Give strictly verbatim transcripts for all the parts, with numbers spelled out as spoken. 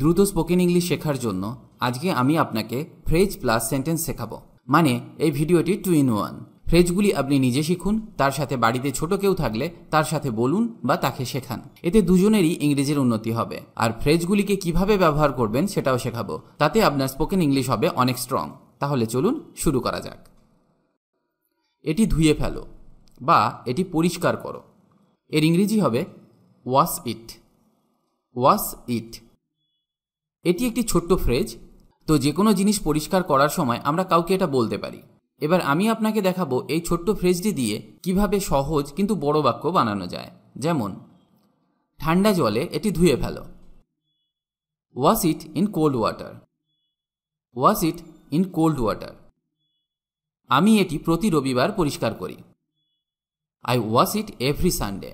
দ্রুত spoken English শেখার জন্য আজকে আমি আপনাকে ফ্রেজ প্লাস সেন্টেন্স শেখাবো। মানে এই ভিডিওটি টু ইন ওয়ান। ফ্রেজগুলি আপনি নিজে শিখুন, তার সাথে বাড়িতে ছোট কেউ থাকলে তার সাথে বলুন বা তাকে শেখান। এতে দুজনেরই ইংরেজির উন্নতি হবে। আর ফ্রেজগুলিকে কিভাবে ব্যবহার করবেন সেটাও শেখাবো, তাতে আপনার স্পোকেন ইংলিশ হবে অনেক স্ট্রং। তাহলে চলুন শুরু করা যাক। এটি ধুয়ে ফেলো বা এটি পরিষ্কার করো, এর ইংরেজি হবে ওয়াশ ইট। ওয়াশ ইট এটি একটি ছোট্ট ফ্রেজ, তো যে কোনো জিনিস পরিষ্কার করার সময় আমরা কাউকে এটা বলতে পারি। এবার আমি আপনাকে দেখাবো এই ছোট্ট ফ্রেজটি দিয়ে কিভাবে সহজ কিন্তু বড় বাক্য বানানো যায়। যেমন ঠান্ডা জলে এটি ধুয়ে ফেলো, wash it in cold water. Wash it in cold water আমি এটি প্রতি রবিবার পরিষ্কার করি। I wash it every Sunday.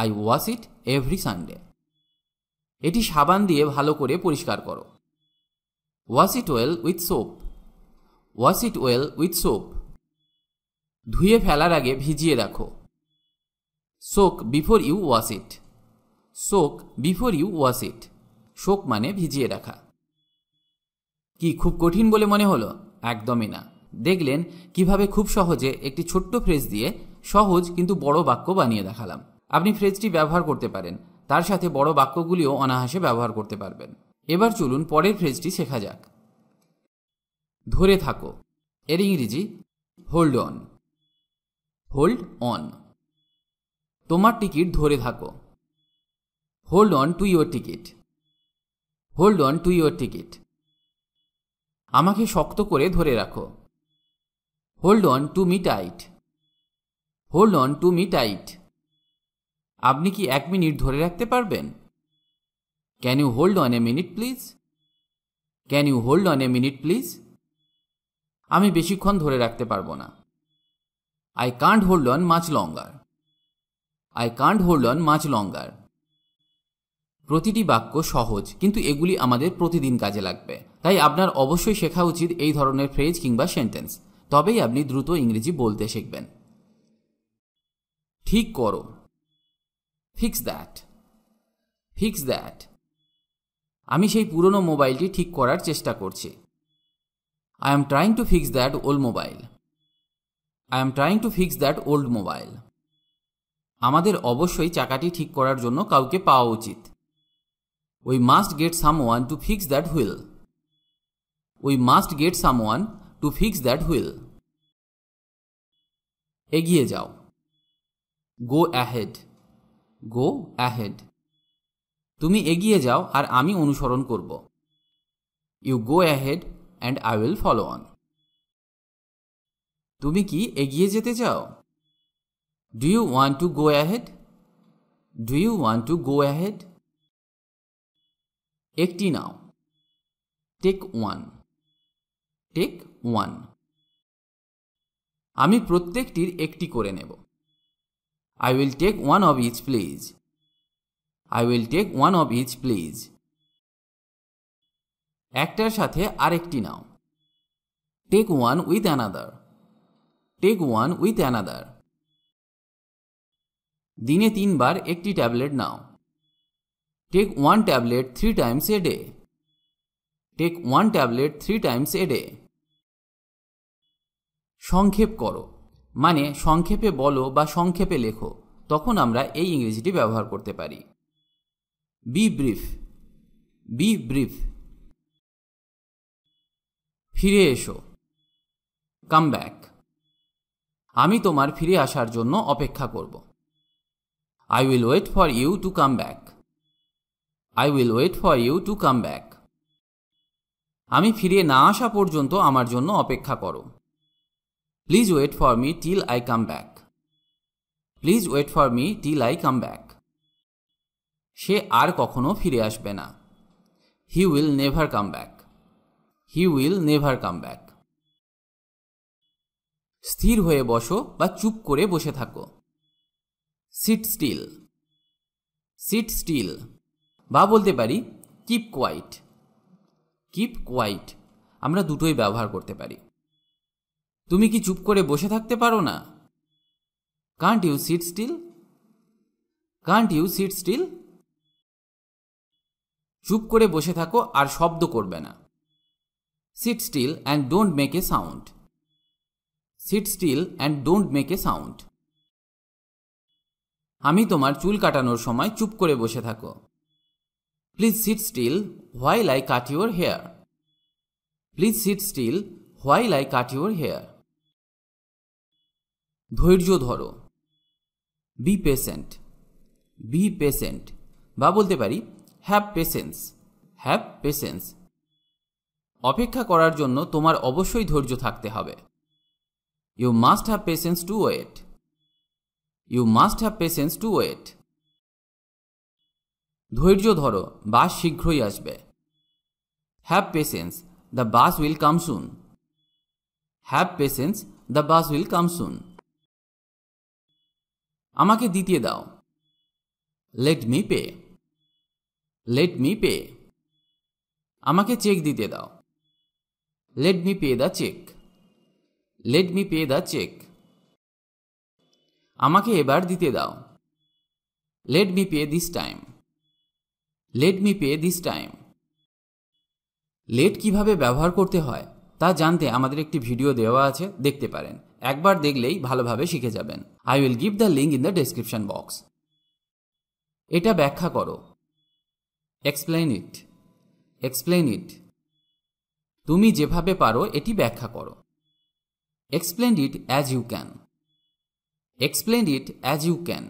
I wash it every Sunday এটি সাবান দিয়ে ভালো করে পরিষ্কার করো। Wash it well with soap. Wash it well with soap ধুয়ে ফেলার আগে ভিজিয়ে রাখো। Soak before you wash it. Soak before you wash it soak মানে ভিজিয়ে রাখা। কি খুব কঠিন বলে মনে হলো? একদমই না। দেখলেন কিভাবে খুব সহজে একটি ছোট্ট ফ্রেজ দিয়ে সহজ কিন্তু বড় বাক্য বানিয়ে দেখালাম। আপনি ফ্রেজটি ব্যবহার করতে পারেন, তার সাথে বড় বাক্যগুলিও অনাহাসে ব্যবহার করতে পারবেন। এবার চলুন পরের ফ্রেজটি শেখা যাক। ধরে থাকো, এর ইংরেজি হোল্ড অন। হোল্ড অন তোমার টিকিট ধরে থাকো। Hold on to your ticket. Hold on to your ticket আমাকে শক্ত করে ধরে রাখো। Hold on to me tight. Hold on to me tight আপনি কি এক মিনিট ধরে রাখতে পারবেন? Can you hold on a minute please? Can you hold on a minute please আমি বেশিক্ষণ ধরে রাখতে পারবো না। I can't hold on much longer. I can't hold on much longer প্রতিটি বাক্য সহজ, কিন্তু এগুলি আমাদের প্রতিদিন কাজে লাগবে। তাই আপনার অবশ্যই শেখা উচিত এই ধরনের ফ্রেজ কিংবা সেন্টেন্স, তবেই আপনি দ্রুত ইংরেজি বলতে শিখবেন। ঠিক করো, ফিক্স দ্যাট। ফিক্স দ্যাট আমি সেই পুরনো মোবাইলটি ঠিক করার চেষ্টা করছি। I am trying to fix that old mobile. I am trying to fix that old mobile আমাদের অবশ্যই চাকাটি ঠিক করার জন্য কাউকে পাওয়া উচিত। We must get someone to fix that wheel. We must get someone to fix that wheel এগিয়ে যাও, গো অ্যাহেড। গো অ্যাহেড তুমি এগিয়ে যাও আর আমি অনুসরণ করব। You go ahead and I will follow on. তুমি কি এগিয়ে যেতে চাও? Do you want to go ahead? Do you want to go ahead? একটি নাও, take one. Take one. আমি প্রত্যেকটির একটি করে নেব। I will take one of each please. I will take one of each please একটার সাথে আরেকটি নাও, take one with another. Take one with another দিনে তিনবার একটি ট্যাবলেট নাও, take one tablet three times a day. Take one tablet three times a day সংক্ষেপ করো, মানে সংক্ষেপে বলো বা সংক্ষেপে লেখো, তখন আমরা এই ইংরেজিটি ব্যবহার করতে পারি। Be brief. বি ব্রিফ ফিরে এসো, কাম ব্যাক। আমি তোমার ফিরে আসার জন্য অপেক্ষা করব। I will wait for you to come back. I will wait for you to come back আমি ফিরে না আসা পর্যন্ত আমার জন্য অপেক্ষা করো। Please wait for me till I come back. Please wait for me till I come back সে আর কখনো ফিরে আসবে না। He will never come back. He will never come back. স্থির হয়ে বসো বা চুপ করে বসে থাকো, sit still. Sit still বা বলতে পারি keep quiet. Keep quiet আমরা দুটোই ব্যবহার করতে পারি। তুমি কি চুপ করে বসে থাকতে পারো না? Can't you sit still? Can't you sit still चुप करे बोशे थाको आर शब्द करबे ना। Sit still and don't make a sound. Sit still and don't make a sound. आमी तोमार चुल काटानोर समय चुप करे बोशे थाको। Please sit still while I cut your hair. Please sit still while I cut your hair. धैर्य धरो। Be patient. बी पेशेंट बा बोलते पारी हैव पेशेंस। Have patience. अपेक्षा करार जोन्नो तोमार अवश्यई धैर्य थाकते हबे। You must have patience to wait. You must have patience to wait. धैर्य धरो बास शीघ्रई आसबे। Have patience the bus will come soon. Have patience the bus will come soon. आमाके दितिये दाओ। लेट मी पे। लेट मी पे। आमाके चेक दिते दाओ। लेट मी पे द चेक। लेट मी पे द चेक। आमाके एबार दिते दाओ। लेट मी पे दिस टाइम। लेट मी पे दिस टाइम। लेट किभाबे व्यवहार करते हय ता जानते आमादेर एकटी भिडियो देवा आछे देखते पारेन। एकबार देखलेई भालोभाबे शिखे जाबेन। I will give the link in the description box. एटा व्याख्या करो। Explain it. Explain it. तुमी जेभाबे पारो एटी व्याख्या करो। Explain it as you can. Explain it as you can.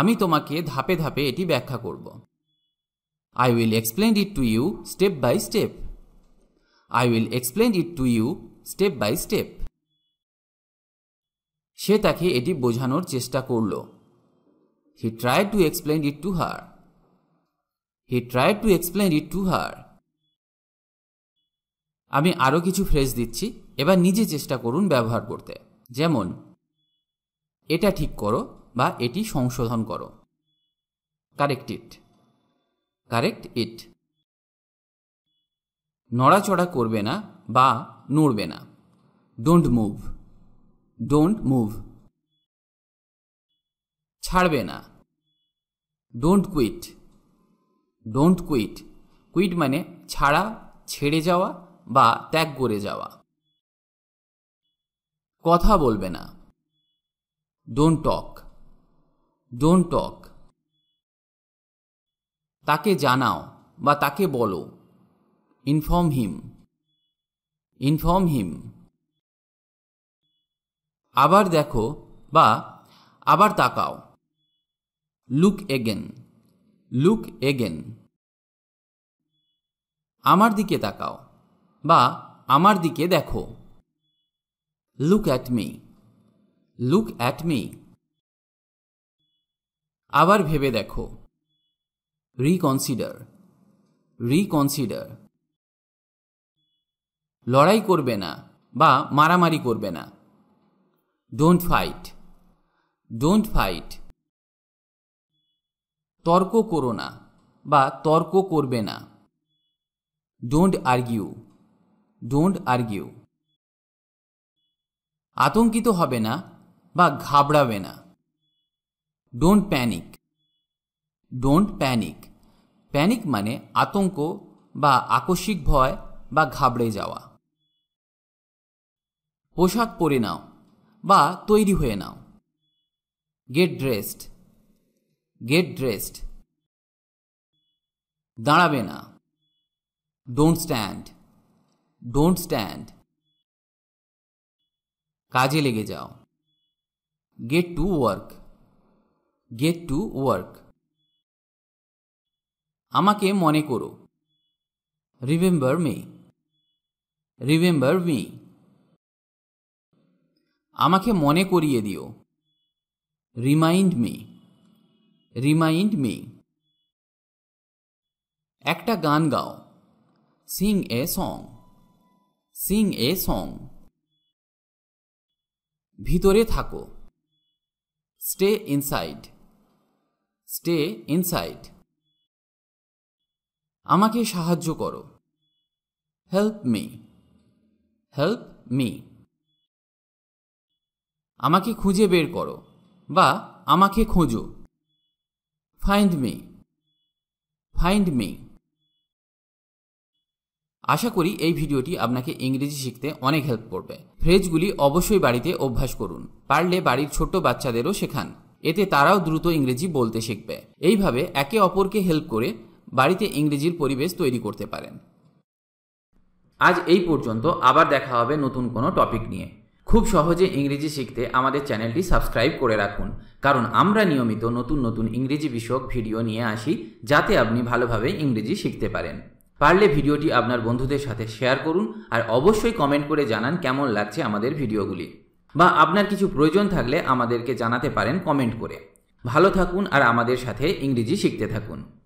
आमी तोमाके धापे धापे एटी व्याख्या करब। I will explain it to you step by step. I will explain it to you step by step. সে তাকে এটি বোঝানোর চেষ্টা করল। He tried to explain it to her. He tried to explain it to her. আমি আরো কিছু phrase দিচ্ছি, এবার নিজে চেষ্টা করুন ব্যবহার করতে। যেমন এটা ঠিক করো বা এটি সংশোধন করো। Correct it. Correct it. নড়াচড়া করবে না বা নড়বে না। Don't move. Don't move. छाड़बे ना। Don't quit. Don't quit. Quit माने छाड़ा, छेड़े जावा बा त्याग करे जावा। कथा बोलबे ना। Don't talk. Don't talk. ताके जानाओ बा ताके बोलो। Inform him. Inform him. আবার দেখো বা আবার তাকাও। Look again. Look again. আমার দিকে তাকাও বা আমার দিকে দেখো। Look at me. Look at me. আবার ভেবে দেখো। রিকনসিডার। রিকনসিডার। লড়াই করবে না বা মারামারি করবে না। Don't fight. Don't fight. তর্ক করো না বা তর্ক করবে না। Don't argue. Don't argue. আতঙ্কিত হবে না বা ঘাবড়াবে না। Don't panic. Don't panic. Panic মানে আতঙ্ক বা আকস্মিক ভয় বা ঘাবড়ে যাওয়া। পোশাক পরে নাও বা তৈরি হয়ে নাও। Get dressed. Get dressed. দাঁড়াবে না। Don't stand. Don't stand. কাজে লেগে যাও। Get to work. Get to work. আমাকে মনে করো। Remember me. Remember me. আমাকে মনে করিয়ে দিও। Remind me. Remind me. একটা গান গাও। Sing a song. Sing a song. ভিতরে থাকো। Stay inside. Stay inside. আমাকে সাহায্য করো। Help me. Help me. আমাকে খুঁজে বের করো বা আমাকে খোঁজো। Find me. Find me. आशा करी এই ভিডিওটি আপনাকে ইংরেজি শিখতে অনেক হেল্প করবে। ফ্রেজগুলি অবশ্যই বাড়িতে অভ্যাস করুন, পারলে বাড়ির ছোট বাচ্চাদেরও শেখান, এতে তারাও দ্রুত ইংরেজি বলতে শিখবে। এইভাবে একে অপরকে হেল্প করে বাড়িতে ইংরেজির পরিবেশ তৈরি করতে পারেন। আজ এই পর্যন্ত, আবার দেখা হবে নতুন কোনো টপিক নিয়ে। খুব সহজে ইংরেজি শিখতে আমাদের চ্যানেলটি সাবস্ক্রাইব করে রাখুন, কারণ আমরা নিয়মিত নতুন নতুন ইংরেজি বিষয়ক ভিডিও নিয়ে আসি যাতে আপনি ভালোভাবে ইংরেজি শিখতে পারেন। পারলে ভিডিওটি আপনার বন্ধুদের সাথে শেয়ার করুন আর অবশ্যই কমেন্ট করে জানান কেমন লাগছে আমাদের ভিডিওগুলি, বা আপনার কিছু প্রয়োজন থাকলে আমাদেরকে জানাতে পারেন কমেন্ট করে। ভালো থাকুন আর আমাদের সাথে ইংরেজি শিখতে থাকুন।